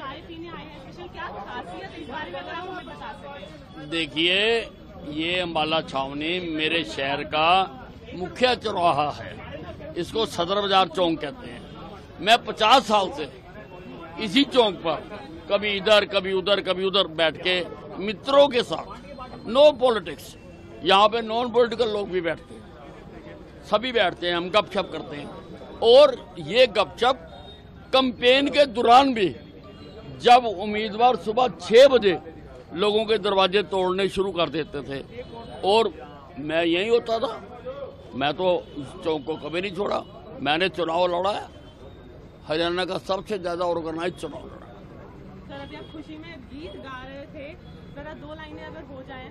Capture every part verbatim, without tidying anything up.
चाय पीने आए हैं, स्पेशल क्या खासियत है इस बारे में अगर आप हमें बता सकते हैं। देखिए, ये अम्बाला छावनी मेरे शहर का मुख्य चौराहा है, इसको सदर बाजार चौक कहते हैं। मैं पचास साल से इसी चौक पर कभी इधर कभी उधर कभी उधर बैठ के मित्रों के साथ, नो पॉलिटिक्स, यहाँ पे नॉन पॉलिटिकल लोग भी बैठते हैं, सभी बैठते हैं, हम गपशप करते हैं। और ये गपशप कैंपेन के दौरान भी, जब उम्मीदवार सुबह छह बजे लोगों के दरवाजे तोड़ने शुरू कर देते थे, और मैं यही होता था, मैं तो चौक को कभी नहीं छोड़ा। मैंने चुनाव लड़ाया, हरियाणा का सबसे ज्यादा ऑर्गेनाइज चुनाव लड़ा। सर, अभी आप खुशी में गीत गा रहे थे, जरा दो लाइनें अगर हो जाए।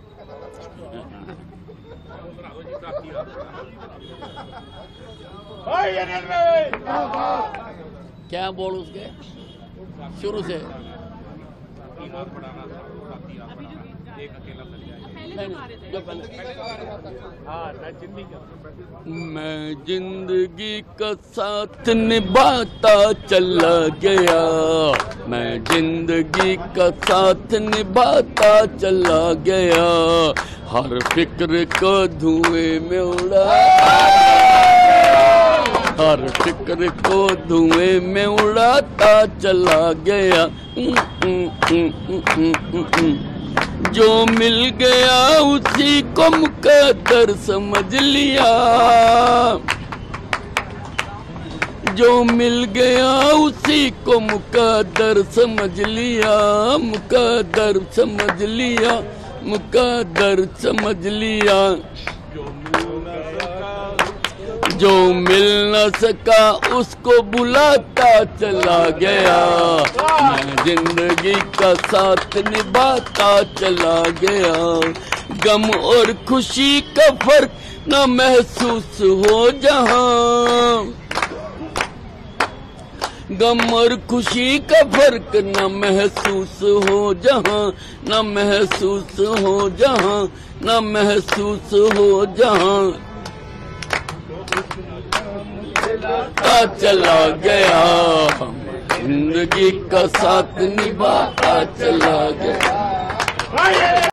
क्या बोल उसके शुरू से मैं जिंदगी का साथ निभाता चला गया, मैं जिंदगी का साथ निभाता चला गया, हर फिक्र को धुएं में उड़ा, हर फिक्र को धुएं में उड़ाता चला गया। जो मिल गया उसी को मुकद्दर समझ लिया, जो मिल गया उसी को मुकद्दर समझ लिया, मुकद्दर समझ लिया, मुकद्दर समझ लिया। जो मिल न सका उसको बुलाता चला गया, मैं जिंदगी का साथ निभाता चला गया, गम और खुशी का फर्क न महसूस हो जहां, गम और खुशी का फर्क न महसूस हो जहां, न महसूस हो जहां, न महसूस हो जहां, निभाता चला गया, जिंदगी का साथ निभाता चला गया।